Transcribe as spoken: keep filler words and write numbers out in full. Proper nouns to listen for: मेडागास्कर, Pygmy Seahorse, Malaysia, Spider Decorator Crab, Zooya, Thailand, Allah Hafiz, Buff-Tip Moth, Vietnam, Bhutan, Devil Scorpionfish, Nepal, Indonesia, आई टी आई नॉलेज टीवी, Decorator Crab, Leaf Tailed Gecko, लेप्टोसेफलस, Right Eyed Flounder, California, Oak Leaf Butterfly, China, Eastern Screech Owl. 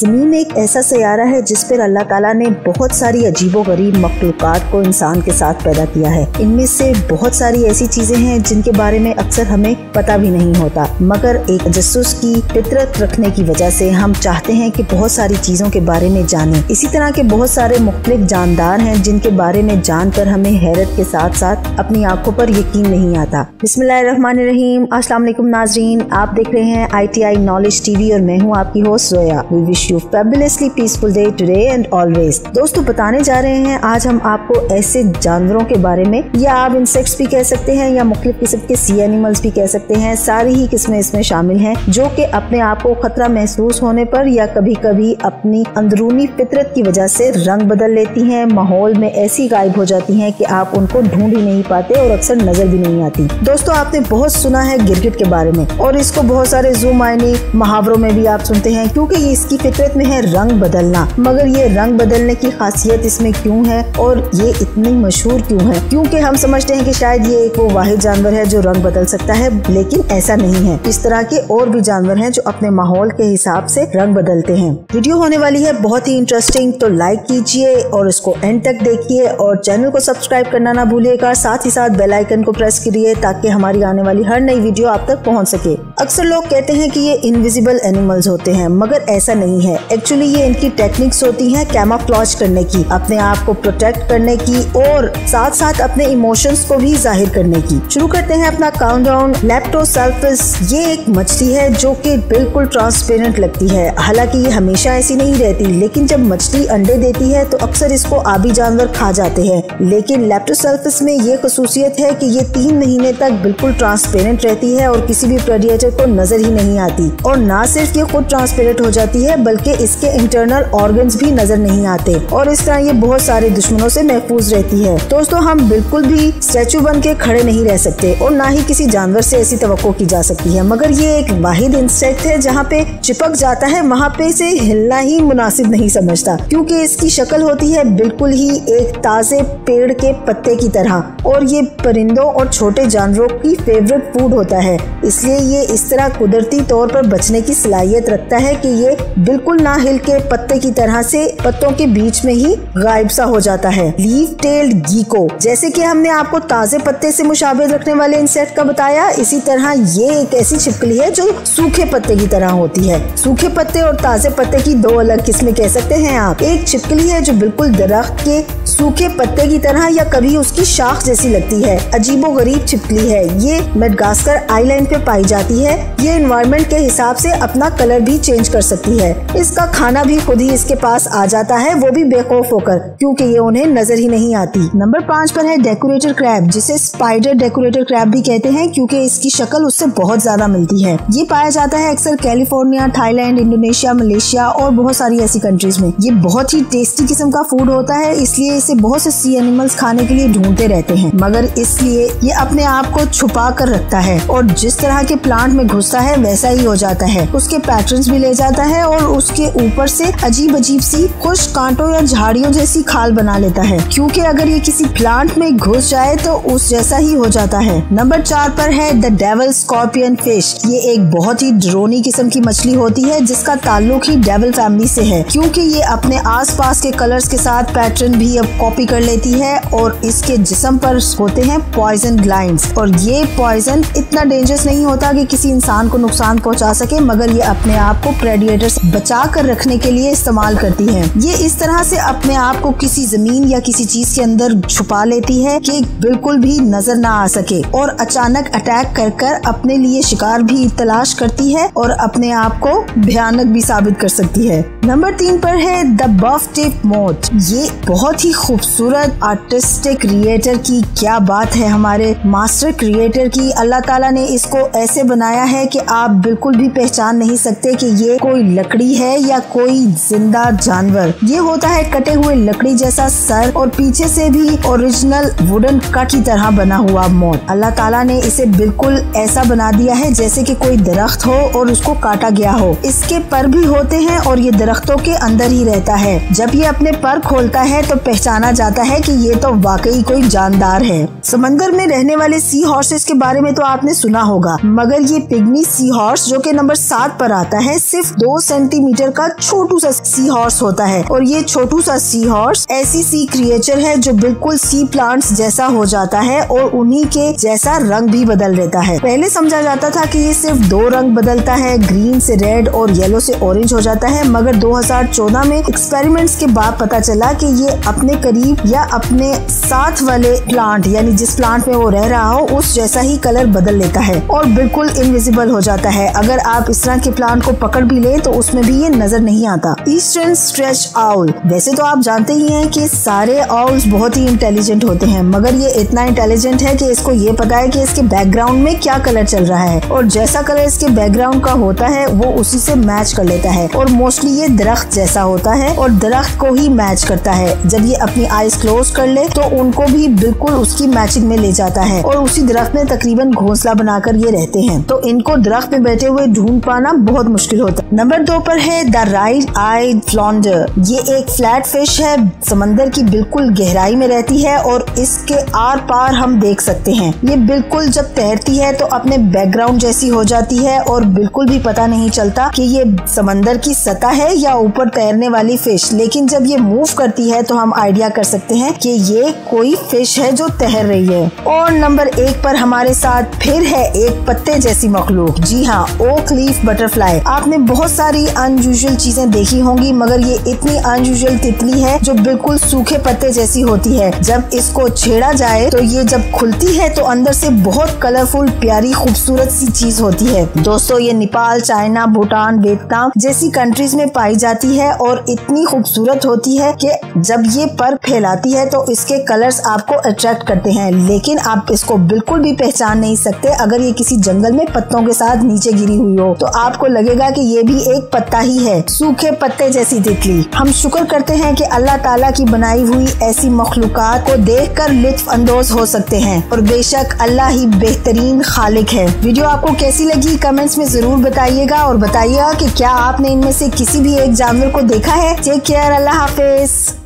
ज़मीन में एक ऐसा सैयारा है जिस पर अल्लाह ताला ने बहुत सारी अजीबो गरीब मखलूक़ात को इंसान के साथ पैदा किया है। इनमें से बहुत सारी ऐसी चीज़ें हैं जिनके बारे में अक्सर हमें पता भी नहीं होता, मगर एक जसूस की फितरत रखने की वजह से हम चाहते हैं कि बहुत सारी चीज़ों के बारे में जानें। इसी तरह के बहुत सारे मुख्तलिफ जानदार हैं जिनके बारे में जानकर हमें हैरत के साथ साथ अपनी आंखों पर यकीन नहीं आता। बिस्मिल्लाहिर्रहमानिर्रहीम, अस्सलाम वालेकुम नाज़रीन, आप देख रहे हैं आई टी आई नॉलेज टीवी और मैं हूँ आपकी host Zoya. We wish you fabulously peaceful day today and always. दोस्तों, बताने जा रहे हैं आज हम आपको ऐसे जानवरों के बारे में, या आप इंसेक्ट्स भी कह सकते हैं या मुख्तलिफ किस्म के सी एनिमल्स भी कह सकते हैं, सारी ही किस्में इसमें शामिल हैं जो कि अपने आप को खतरा महसूस होने पर या कभी कभी अपनी अंदरूनी फितरत की वजह से रंग बदल लेती हैं, माहौल में ऐसी गायब हो जाती हैं कि आप उनको ढूंढ ही नहीं पाते और अक्सर नजर भी नहीं आती। दोस्तों, आपने बहुत सुना है गिरगिट के बारे में और इसको बहुत सारे जू मायने मुहावरों में भी आप सुनते हैं क्योंकि ये इसकी फितरत में है रंग बदलना। मगर ये रंग बदलने की खासियत इसमें क्यों है और ये इतनी मशहूर क्यों है? क्योंकि हम समझते हैं कि शायद ये एक वो वाहिद जानवर है जो रंग बदल सकता है, लेकिन ऐसा नहीं है। इस तरह के और भी जानवर हैं जो अपने माहौल के हिसाब से रंग बदलते हैं। वीडियो होने वाली है बहुत ही इंटरेस्टिंग, तो लाइक कीजिए और इसको एंड तक देखिए और चैनल को सब्सक्राइब करना ना भूलिएगा। साथ ही साथ बेल आइकन को प्रेस करिए ताकि हमारी आने वाली हर नई वीडियो आप तक पहुँच सके। अक्सर लोग कहते हैं कि ये इनविजिबल एनिमल्स होते हैं, मगर ऐसा नहीं है। एक्चुअली ये इनकी टेक्निक्स होती हैं कैमोफ्लेज करने की, अपने आप को प्रोटेक्ट करने की और साथ साथ अपने इमोशंस को भी जाहिर करने की। शुरू करते हैं अपना काउंटडाउन। लेप्टोसेफलस ये एक मछली है जो कि बिल्कुल ट्रांसपेरेंट लगती है, हालांकि ये हमेशा ऐसी नहीं रहती, लेकिन जब मछली अंडे देती है तो अक्सर इसको आबी जानवर खा जाते हैं। लेकिन लेप्टोसेफलस में ये खसूसियत है कि ये तीन महीने तक बिल्कुल ट्रांसपेरेंट रहती है और किसी भी प्रेडेटर को नजर ही नहीं आती। और ना सिर्फ ये खुद ट्रांसपेरेंट हो जाती है बल्कि इसके इंटरनल ऑर्गन्स भी नजर नहीं आते और इस तरह ये बहुत सारे दुश्मनों से महफूज रहती है। दोस्तों, हम बिल्कुल भी स्टैचू बन के खड़े नहीं रह सकते और ना ही किसी जानवर से ऐसी तवक्को की जा सकती है, मगर ये एक वाहिद इंसेक्ट है जहाँ पे चिपक जाता है वहाँ पे इसे हिलना ही मुनासिब नहीं समझता क्योंकि इसकी शक्ल होती है बिल्कुल ही एक ताज़े पेड़ के पत्ते की तरह और ये परिंदों और छोटे जानवरों की फेवरेट फूड होता है। इसलिए ये इस तरह कुदरती तौर पर बचने की सलाहियत रखता है कि ये बिल्कुल ना हिल के पत्ते की तरह से पत्तों के बीच में ही गायब सा हो जाता है। लीफ टेल्ड गीको, जैसे कि हमने आपको ताज़े पत्ते से मुशाबे रखने वाले इंसेक्ट का बताया, इसी तरह ये एक ऐसी छिपकली है जो सूखे पत्ते की तरह होती है। सूखे पत्ते और ताज़े पत्ते की दो अलग किस्में कह सकते हैं आप। एक छिपकली है जो बिल्कुल दरख्त के सूखे पत्ते की तरह या कभी उसकी शाख जैसी लगती है, अजीबो गरीब छिपकली है। ये मेडागास्कर आइलैंड पे पाई जाती है। ये एनवायरमेंट के हिसाब से अपना कलर भी चेंज कर सकती है। इसका खाना भी खुद ही इसके पास आ जाता है, वो भी बेखौफ होकर क्योंकि ये उन्हें नजर ही नहीं आती। नंबर पाँच पर है डेकोरेटर क्रैब, जिसे स्पाइडर डेकोरेटर क्रैब भी कहते हैं क्योंकि इसकी शक्ल उससे बहुत ज्यादा मिलती है। ये पाया जाता है अक्सर कैलिफोर्निया, थाईलैंड, इंडोनेशिया, मलेशिया और बहुत सारी ऐसी कंट्रीज में। ये बहुत ही टेस्टी किस्म का फूड होता है, इसलिए इसे बहुत से सी एनिमल्स खाने के लिए ढूंढते रहते हैं, मगर इसलिए ये अपने आप को छुपा कर रखता है और जिस तरह के प्लांट में घुसता है वैसा ही हो जाता है। उसके पैटर्न्स भी ले जाता है और उसके ऊपर से अजीब अजीब सी खुश कांटों या झाड़ियों जैसी खाल बना लेता है क्योंकि अगर ये किसी प्लांट में घुस जाए तो उस जैसा ही हो जाता है। नंबर चार पर है द डेविल स्कॉर्पियन फिश। ये एक बहुत ही डरोनी किस्म की मछली होती है जिसका ताल्लुक ही डेविल फैमिली से है क्योंकि ये अपने आसपास के कलर्स के साथ पैटर्न भी अब कॉपी कर लेती है और इसके जिस्म पर होते हैं पॉइजन ग्लाइंड्स और ये पॉइजन इतना डेंजरस नहीं होता कि किसी इंसान को नुकसान पहुँचा सके, मगर ये अपने आप को प्रेडिएटर से बचा कर रखने के लिए इस्तेमाल करती है। ये इस तरह से अपने आप को किसी जमीन या किसी चीज के अंदर छुपा लेती है कि बिल्कुल भी नजर ना आ सके और अचानक अटैक कर कर अपने लिए शिकार भी तलाश करती है और अपने आप को भयानक भी साबित कर सकती है। नंबर तीन पर है द बफ-टिप मोथ। ये बहुत ही खूबसूरत आर्टिस्टिक क्रिएटर की क्या बात है, हमारे मास्टर क्रिएटर की। अल्लाह ताला ने इसको ऐसे बनाया है कि आप बिल्कुल भी पहचान नहीं सकते कि ये कोई लकड़ी है या कोई जिंदा जानवर। ये होता है कटे हुए लकड़ी जैसा सर और पीछे से भी ओरिजिनल वुडन कट की तरह बना हुआ मौत। अल्लाह ताला ने इसे बिल्कुल ऐसा बना दिया है जैसे कि कोई दरख्त हो और उसको काटा गया हो। इसके पर भी होते हैं और ये दरख्त दरख्तों के अंदर ही रहता है। जब ये अपने पर खोलता है तो पहचाना जाता है कि ये तो वाकई कोई जानदार है। समंदर में रहने वाले सी हॉर्सेस के बारे में तो आपने सुना होगा, मगर ये पिग्मी सी हॉर्स जो कि नंबर सात पर आता है सिर्फ दो सेंटीमीटर का छोटू सा सी हॉर्स होता है। और ये छोटू सा सी हॉर्स ऐसी सी क्रिएचर है जो बिल्कुल सी प्लांट्स जैसा हो जाता है और उन्हीं के जैसा रंग भी बदल रहता है। पहले समझा जाता था कि ये सिर्फ दो रंग बदलता है, ग्रीन से रेड और येलो से ऑरेंज हो जाता है, मगर दो हज़ार चौदह में एक्सपेरिमेंट्स के बाद पता चला कि ये अपने करीब या अपने साथ वाले प्लांट यानी जिस प्लांट में वो रह रहा हो उस जैसा ही कलर बदल लेता है और बिल्कुल इनविजिबल हो जाता है। अगर आप इस तरह के प्लांट को पकड़ भी ले तो उसमें भी ये नजर नहीं आता। ईस्टर्न स्ट्रेच आउल, वैसे तो आप जानते ही हैं कि सारे आउल्स बहुत ही इंटेलिजेंट होते हैं, मगर ये इतना इंटेलिजेंट है कि इसको ये पता है कि इसके बैकग्राउंड में क्या कलर चल रहा है और जैसा कलर इसके बैकग्राउंड का होता है वो उसी से मैच कर लेता है। और मोस्टली ये दरख्त जैसा होता है और दरख्त को ही मैच करता है। जब ये अपनी आईज क्लोज कर ले तो उनको भी बिल्कुल उसकी मैचिंग में ले जाता है और उसी दरख्त में तकरीबन घोंसला बनाकर ये रहते हैं, तो इनको दरख्त में बैठे हुए ढूंढ पाना बहुत मुश्किल होता है। नंबर दो पर है द राइट-आइड फ्लॉन्डर। ये एक फ्लैट फिश है, समंदर की बिल्कुल गहराई में रहती है और इसके आर पार हम देख सकते हैं। ये बिल्कुल जब तैरती है तो अपने बैकग्राउंड जैसी हो जाती है और बिल्कुल भी पता नहीं चलता कि ये समंदर की सतह है या ऊपर तैरने वाली फिश, लेकिन जब ये मूव करती है तो हम आइडिया कर सकते हैं कि ये कोई फिश है जो तैर रही है। और नंबर एक पर हमारे साथ फिर है एक पत्ते जैसी मखलूक, जी हाँ, ओक लीफ बटरफ्लाई। आपने बहुत सारी अनयूजुअल चीजें देखी होंगी, मगर ये इतनी अनयूजुअल तितली है जो बिल्कुल सूखे पत्ते जैसी होती है। जब इसको छेड़ा जाए तो ये जब खुलती है तो अंदर से बहुत कलरफुल प्यारी खूबसूरत सी चीज होती है। दोस्तों ये नेपाल, चाइना, भूटान, वियतनाम जैसी कंट्रीज में पाई जाती है और इतनी खूबसूरत होती है कि जब ये पर फैलाती है तो इसके कलर्स आपको अट्रैक्ट करते हैं, लेकिन आप इसको बिल्कुल भी पहचान नहीं सकते। अगर ये किसी जंगल में पत्तों के साथ नीचे गिरी हुई हो तो आपको लगेगा कि ये भी एक पत्ता ही है, सूखे पत्ते जैसी तितली। हम शुक्र करते हैं कि अल्लाह ताला की बनाई हुई ऐसी मखलूकात को देखकर लुत्फ अंदोज हो सकते हैं और बेशक अल्लाह ही बेहतरीन खालिक है। वीडियो आपको कैसी लगी कमेंट्स में जरूर बताइएगा और बताइएगा कि क्या आपने इनमें से किसी भी एक जानवर को देखा है। टेक केयर, अल्लाह हाफिज।